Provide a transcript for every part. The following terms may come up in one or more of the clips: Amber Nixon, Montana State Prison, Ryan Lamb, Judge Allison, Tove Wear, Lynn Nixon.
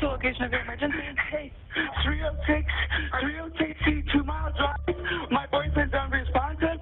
The location of your emergency? Hey, 306, 306 C, 2 miles drive. My boyfriend's unresponsive.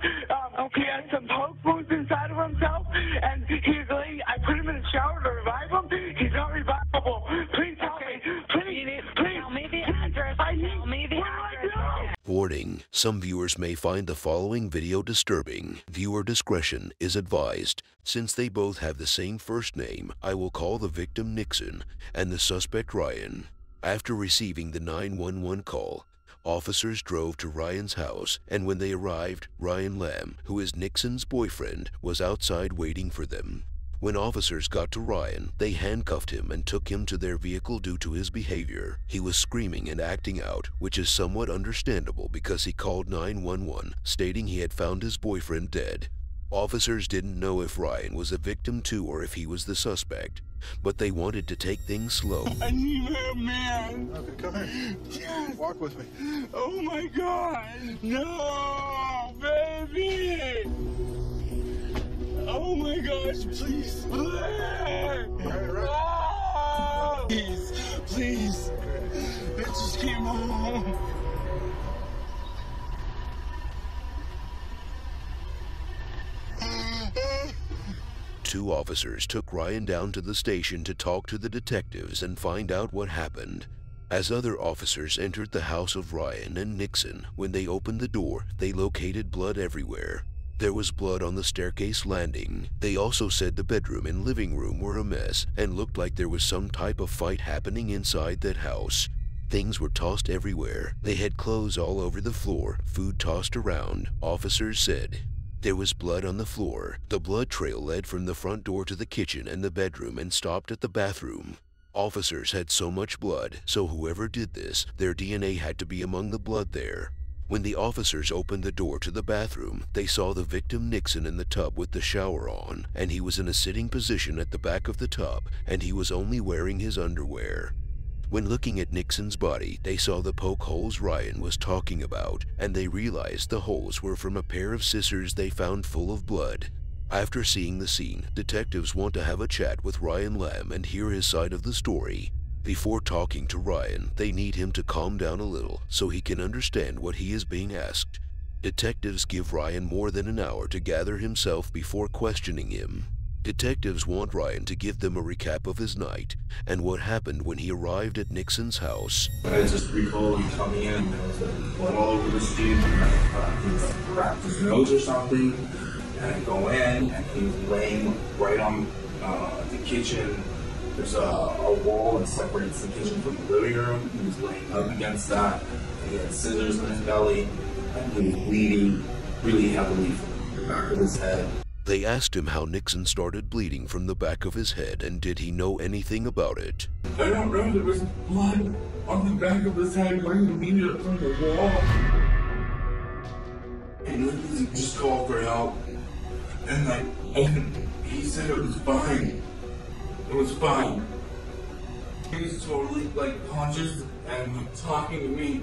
He has some poke wounds inside of himself, and he's laying. I put him in a shower to revive him. He's not revivable. Please help me. Please. Tell me the address. Tell me the address. Warning. Some viewers may find the following video disturbing. Viewer discretion is advised. Since they both have the same first name, I will call the victim Nixon and the suspect Ryan. After receiving the 911 call, officers drove to Ryan's house, and when they arrived, Ryan Lamb, who is Nixon's boyfriend, was outside waiting for them. When officers got to Ryan, they handcuffed him and took him to their vehicle due to his behavior. He was screaming and acting out, which is somewhat understandable because he called 911, stating he had found his boyfriend dead. Officers didn't know if Ryan was a victim too or if he was the suspect, but they wanted to take things slow. I need a man. Okay, come here. Yes. Walk with me. Oh my God. No, baby. Oh my gosh, please. Right. Oh, please. It just came home. Two officers took Ryan down to the station to talk to the detectives and find out what happened. As other officers entered the house of Ryan and Nixon, when they opened the door, they located blood everywhere. There was blood on the staircase landing. They also said the bedroom and living room were a mess and looked like there was some type of fight happening inside that house. Things were tossed everywhere. They had clothes all over the floor, food tossed around, officers said. There was blood on the floor. The blood trail led from the front door to the kitchen and the bedroom and stopped at the bathroom. Officers had so much blood, so whoever did this, their DNA had to be among the blood there. When the officers opened the door to the bathroom, they saw the victim Nixon in the tub with the shower on, and he was in a sitting position at the back of the tub, and he was only wearing his underwear. When looking at Nixon's body, they saw the poke holes Ryan was talking about, and they realized the holes were from a pair of scissors they found full of blood. After seeing the scene, detectives want to have a chat with Ryan Lamb and hear his side of the story. Before talking to Ryan, they need him to calm down a little so he can understand what he is being asked. Detectives give Ryan more than an hour to gather himself before questioning him. Detectives want Ryan to give them a recap of his night and what happened when he arrived at Nixon's house. I just recall him coming in. There was blood all over the street. He wrapped his nose or something. And I go in, and he's laying right on the kitchen. There's a wall that separates the kitchen from the living room. He was laying up against that. He had scissors in his belly. And he was bleeding really heavily from the back of his head. They asked him how Nixon started bleeding from the back of his head and did he know anything about it. I don't know, there was blood on the back of his head going immediately from the wall. And he just called for help. And he said it was fine. It was fine. He was totally conscious and talking to me.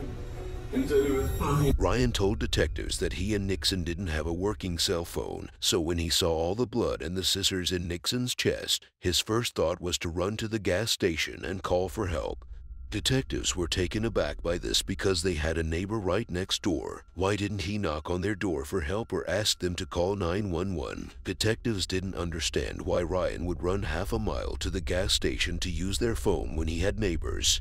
Ryan told detectives that he and Nixon didn't have a working cell phone, so when he saw all the blood and the scissors in Nixon's chest, his first thought was to run to the gas station and call for help. Detectives were taken aback by this because they had a neighbor right next door. Why didn't he knock on their door for help or ask them to call 911? Detectives didn't understand why Ryan would run half a mile to the gas station to use their phone when he had neighbors.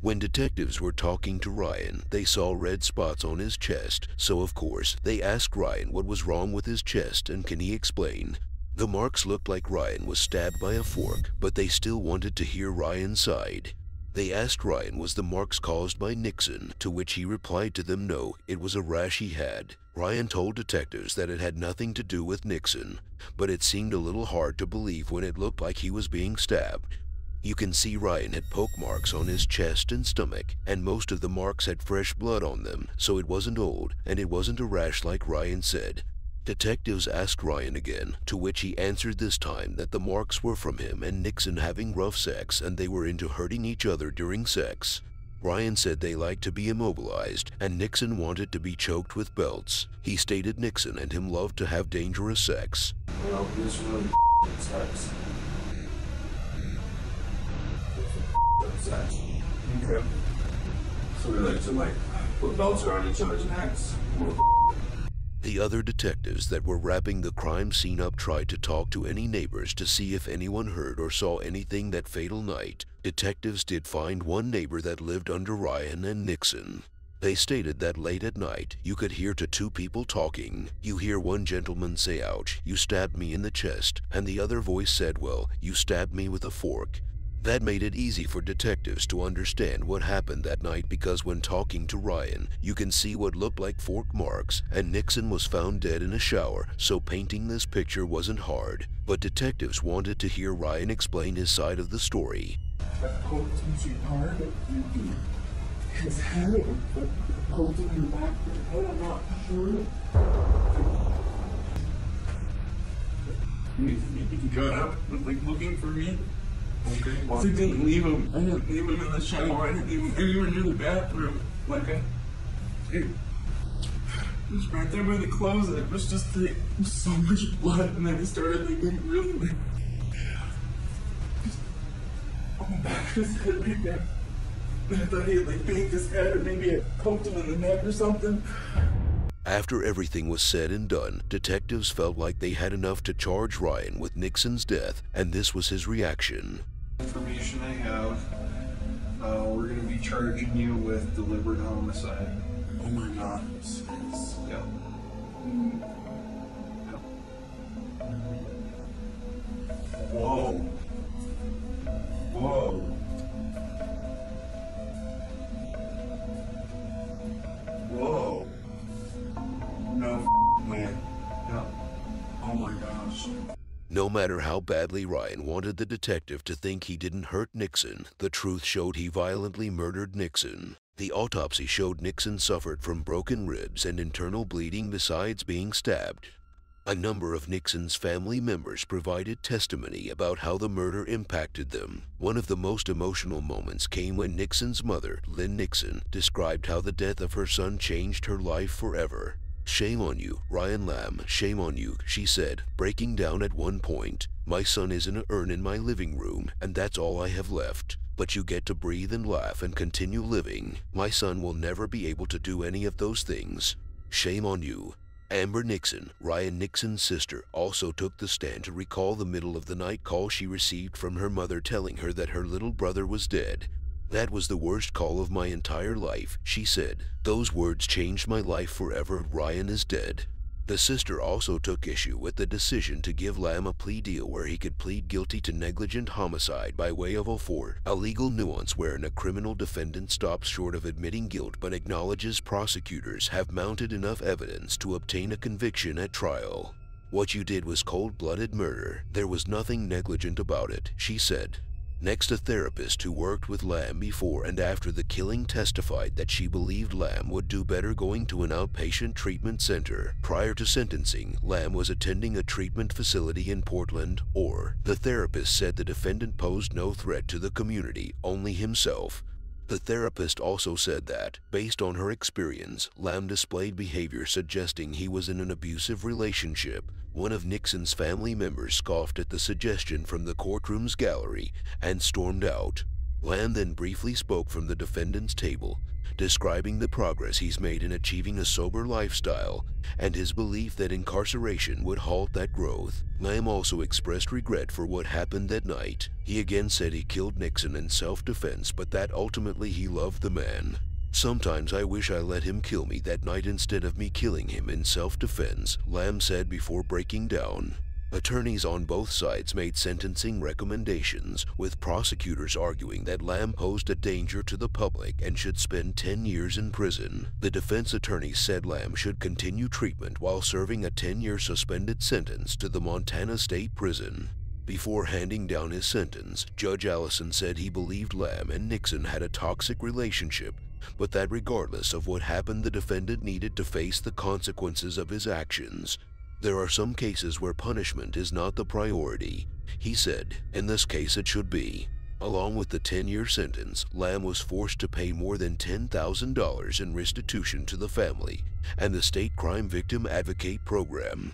When detectives were talking to Ryan, they saw red spots on his chest, so of course, they asked Ryan what was wrong with his chest and can he explain. The marks looked like Ryan was stabbed by a fork, but they still wanted to hear Ryan's side. They asked Ryan was the marks caused by Nixon, to which he replied to them no, it was a rash he had. Ryan told detectives that it had nothing to do with Nixon, but it seemed a little hard to believe when it looked like he was being stabbed. You can see Ryan had poke marks on his chest and stomach, and most of the marks had fresh blood on them, so it wasn't old, and it wasn't a rash like Ryan said. Detectives asked Ryan again, to which he answered this time that the marks were from him and Nixon having rough sex and they were into hurting each other during sex. Ryan said they liked to be immobilized, and Nixon wanted to be choked with belts. He stated Nixon and him loved to have dangerous sex. Well, this really sex. sex. Okay. So we like to put belts around each other's necks. The other detectives that were wrapping the crime scene up tried to talk to any neighbors to see if anyone heard or saw anything that fatal night. Detectives did find one neighbor that lived under Ryan and Nixon. They stated that late at night, you could hear two people talking. You hear one gentleman say, "Ouch, you stabbed me in the chest," and the other voice said, "Well, you stabbed me with a fork." That made it easy for detectives to understand what happened that night because when talking to Ryan, you can see what looked like fork marks, and Nixon was found dead in a shower, so painting this picture wasn't hard. But detectives wanted to hear Ryan explain his side of the story. His hand holding him back, I'm not sure. He got up and was looking for me. Okay. So I didn't leave him. I didn't leave him in the shower. I didn't leave him anywhere near the bathroom. Like it was right there by the closet. It was just so much blood, and then he started really on the back of his head right there. And I thought he had banged his head, or maybe I poked him in the neck or something. After everything was said and done, detectives felt like they had enough to charge Ryan with Nixon's death, and this was his reaction. Information I have, we're going to be charging you with deliberate homicide. Oh my God. Yep. Yep. Whoa. Whoa. Whoa. No man. No. Oh my gosh. No matter how badly Ryan wanted the detective to think he didn't hurt Nixon, the truth showed he violently murdered Nixon. The autopsy showed Nixon suffered from broken ribs and internal bleeding besides being stabbed. A number of Nixon's family members provided testimony about how the murder impacted them. One of the most emotional moments came when Nixon's mother, Lynn Nixon, described how the death of her son changed her life forever. "Shame on you, Ryan Lamb, shame on you," she said, breaking down at one point. "My son is in an urn in my living room, and that's all I have left. But you get to breathe and laugh and continue living. My son will never be able to do any of those things. Shame on you." Amber Nixon, Ryan Nixon's sister, also took the stand to recall the middle of the night call she received from her mother telling her that her little brother was dead. "That was the worst call of my entire life," she said. "Those words changed my life forever. Ryan is dead." The sister also took issue with the decision to give Lamb a plea deal where he could plead guilty to negligent homicide by way of a 4, a legal nuance wherein a criminal defendant stops short of admitting guilt but acknowledges prosecutors have mounted enough evidence to obtain a conviction at trial. "What you did was cold-blooded murder. There was nothing negligent about it," she said. Next, a therapist who worked with Lamb before and after the killing testified that she believed Lamb would do better going to an outpatient treatment center. Prior to sentencing, Lamb was attending a treatment facility in Portland, Oregon. The therapist said the defendant posed no threat to the community, only himself. The therapist also said that, based on her experience, Lamb displayed behavior suggesting he was in an abusive relationship. One of Nixon's family members scoffed at the suggestion from the courtroom's gallery and stormed out. Lamb then briefly spoke from the defendant's table, describing the progress he's made in achieving a sober lifestyle and his belief that incarceration would halt that growth. Lamb also expressed regret for what happened that night. He again said he killed Nixon in self-defense, but that ultimately he loved the man. "Sometimes I wish I let him kill me that night instead of me killing him in self-defense," Lamb said before breaking down. Attorneys on both sides made sentencing recommendations, with prosecutors arguing that Lamb posed a danger to the public and should spend 10 years in prison. The defense attorney said Lamb should continue treatment while serving a 10-year suspended sentence to the Montana State Prison. Before handing down his sentence, Judge Allison said he believed Lamb and Nixon had a toxic relationship, but that regardless of what happened, the defendant needed to face the consequences of his actions. "There are some cases where punishment is not the priority," he said. "In this case, it should be." Along with the 10-year sentence, Lamb was forced to pay more than $10,000 in restitution to the family and the state crime victim advocate program.